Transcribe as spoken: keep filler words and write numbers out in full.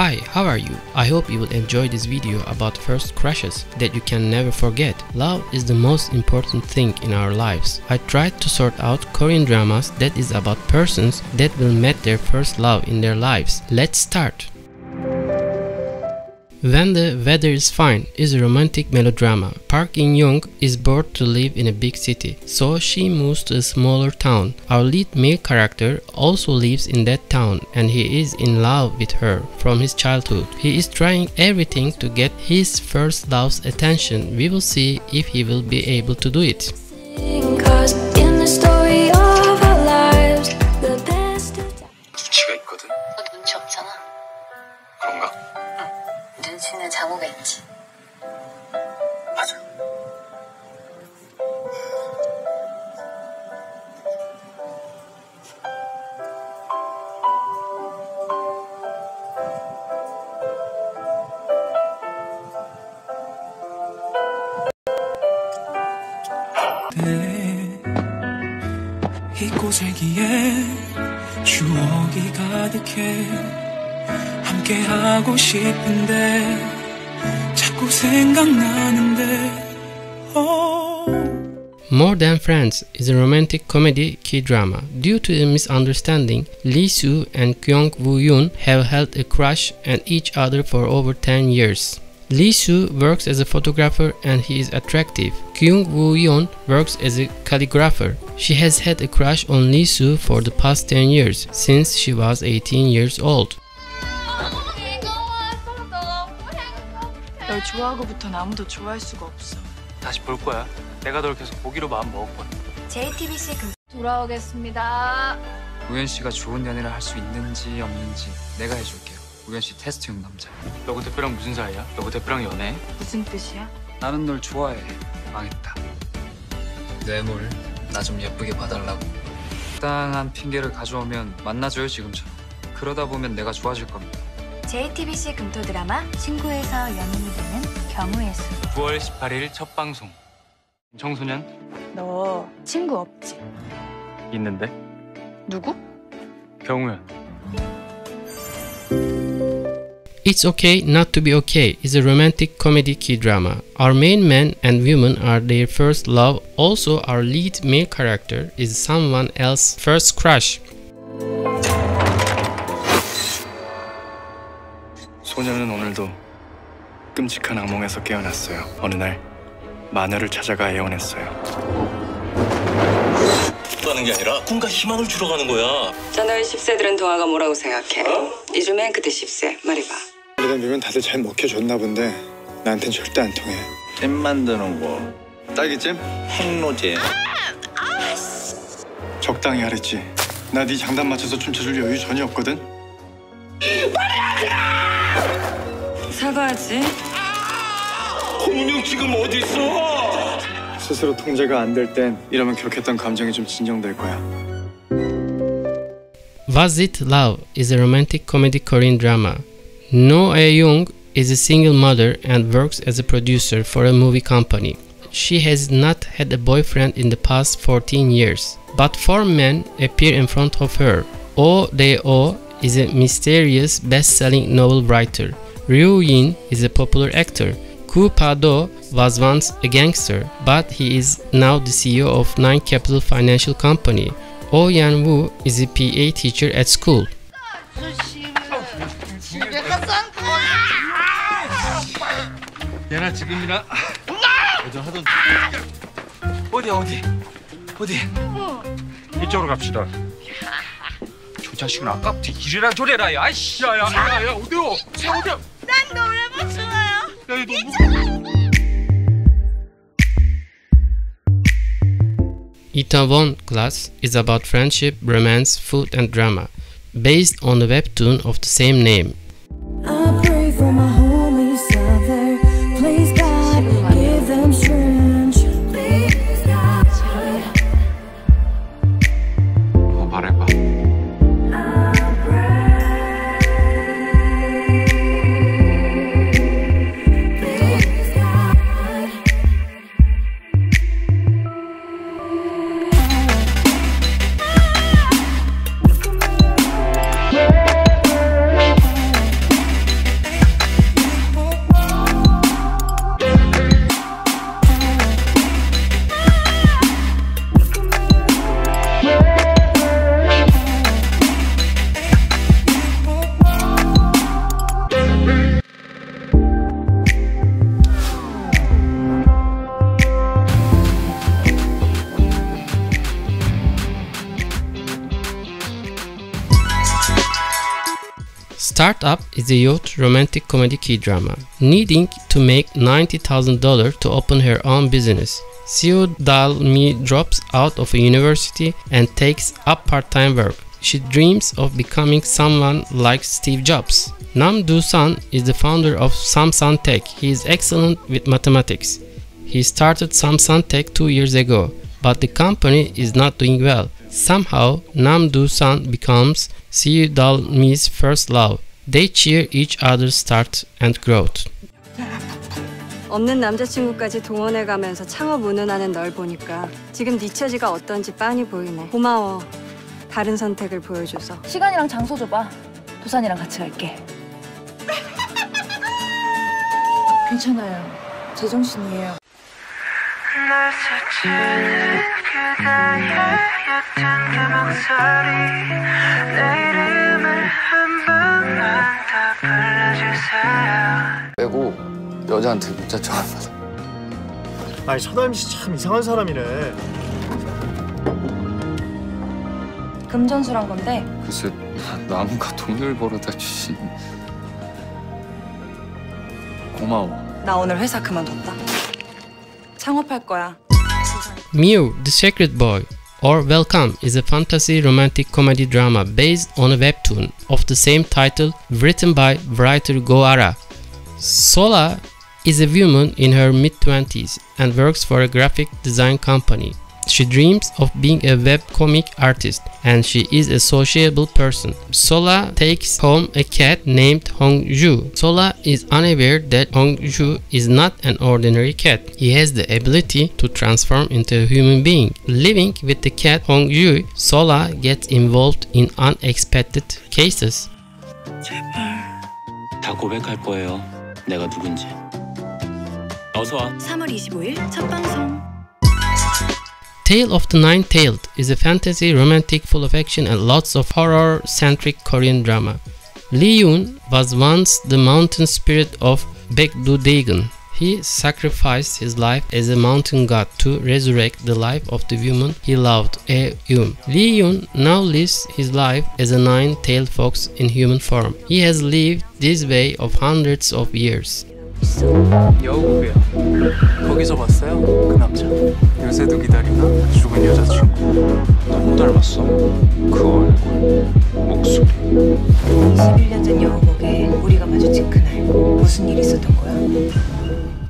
Hi, how are you? I hope you will enjoy this video about first crushes that you can never forget. Love is the most important thing in our lives. I tried to sort out Korean dramas that is about persons that will meet their first love in their lives. Let's start. When the Weather is Fine is a romantic melodrama. Park In-young is bored to live in a big city, so she moves to a smaller town. Our lead male character also lives in that town and he is in love with her from his childhood. He is trying everything to get his first love's attention. We will see if he will be able to do it. More Than Friends is a romantic comedy K-drama. Due to a misunderstanding, Lee Soo and Kyung Woo Yoon have held a crush on each other for over ten years. Lee Soo works as a photographer and he is attractive. Kyung Woo Yoon works as a calligrapher. She has had a crush on Lee Soo for the past ten years, since she was eighteen years old. 좋아하고부터 아무도 좋아할 수가 없어. 다시 볼 거야. 내가 널 계속 보기로 마음 먹을 거야. 제이티비씨 금... 돌아오겠습니다. 우연 씨가 좋은 연애를 할 수 있는지 없는지 내가 해줄게요. 우연 씨 테스트용 남자. 너고 대표랑 무슨 사이야? 너고 대표랑 연애? 무슨 뜻이야? 나는 널 좋아해. 망했다. 뇌물 나 좀 예쁘게 봐달라고. 적당한 핑계를 가져오면 만나줘요 지금처럼. 그러다 보면 내가 좋아질 겁니다. 제이티비씨 금토 드라마 친구에서 연인이 되는 경우의 수 구월 십팔일 첫 방송. 청소년? 너 친구 없지? 있는데. 누구? 경우현. It's Okay Not to Be Okay is a romantic comedy K-drama. Our main men and women are their first love. Also, our lead male character is someone else's first crush. 소녀는 오늘도 끔찍한 악몽에서 깨어났어요. 어느 날 마녀를 찾아가 애원했어요. 죽다는 게 아니라 꿈과 희망을 주러 가는 거야. 자, 너희 십 세들은 동화가 뭐라고 생각해? 어? 이주면 그때 십 세 말해봐. 내가 보면 다들 잘 먹혀줬나 본데 나한텐 절대 안 통해. 잼 만드는 거. 딸기잼? 행로잼. 아! 아! 적당히 하랬지. 나 네 장단 맞춰서 춤춰줄 여유 전혀 없거든. 빨리 하자! 사과하지. 홍은영 지금 어디 있어? 스스로 통제가 안 될 땐 이러면 격했던 감정이 좀 진정될 거야. Was It Love is a romantic comedy Korean drama. No Ae-young is a single mother and works as a producer for a movie company. She has not had a boyfriend in the past fourteen years, but four men appear in front of her. Oh Deo is a mysterious best-selling novel writer. Ryu Yin is a popular actor. Ku Pa Do was once a gangster, but he is now the C E O of Nine Capital Financial Company. Oh Yan Wu is a P A teacher at school. 자식은 아까부터 일이라 저래라. 야, 아이씨, 야야, 야야, 야, 어디요? 야, 어디야? 난 노래 못 좋아요. Itaewon Class is about friendship, romance, food, and drama, based on the webtoon of the same name. Startup is a youth romantic comedy key drama. Needing to make ninety thousand dollars to open her own business, Seo Dal Mi drops out of a university and takes up part-time work. She dreams of becoming someone like Steve Jobs. Nam Doosan is the founder of Samsung Tech. He is excellent with mathematics. He started Samsung Tech two years ago, but the company is not doing well. Somehow, Nam Doosan becomes Seo Dal Mi's first love. They cheer each other's start and growth. 없는 남자친구까지 동원해가면서 창업 운운하는 널 보니까 지금 네 처지가 어떤지 빤히 보이네. 고마워. 다른 선택을 보여줘서. 시간이랑 장소 줘봐. 도산이랑 같이 갈게. 괜찮아요. 제정신이에요. 빼고 여자한테 문자 좀 안 받아. 아니 서다임 씨 참 이상한 사람이네. 금전수란 건데. 글쎄 남과 돈을 벌어다 주신. 고마워. 나 오늘 회사 그만뒀다. 창업할 거야. Mew the Sacred Boy or Welcome is a fantasy romantic comedy drama based on a webtoon of the same title written by writer Goara. Sola is a woman in her mid-twenties and works for a graphic design company. She dreams of being a webcomic artist and she is a sociable person. Sola takes home a cat named Hongju. Sola is unaware that Hongju is not an ordinary cat. He has the ability to transform into a human being. Living with the cat Hongju, Sola gets involved in unexpected cases. 제발 다 고백할 거예요. 내가 누군지. 어서 와. 삼월 이십오일 첫 방송. Tale of the Nine Tailed is a fantasy romantic full of action and lots of horror-centric Korean drama. Lee Yoon was once the mountain spirit of Baekdu-daegun. He sacrificed his life as a mountain god to resurrect the life of the woman he loved, Oh Yan Wu. Lee Yoon now lives his life as a nine-tailed fox in human form. He has lived this way for hundreds of years. 여우야, 거기서 봤어요? 그 남자 요새도 기다리나? 죽은 여자친구 너무 닮았어. 그 얼굴, 목소리. 이십일 년 전 여우복에 우리가 마주친 그날 무슨 일이 있었던 거야?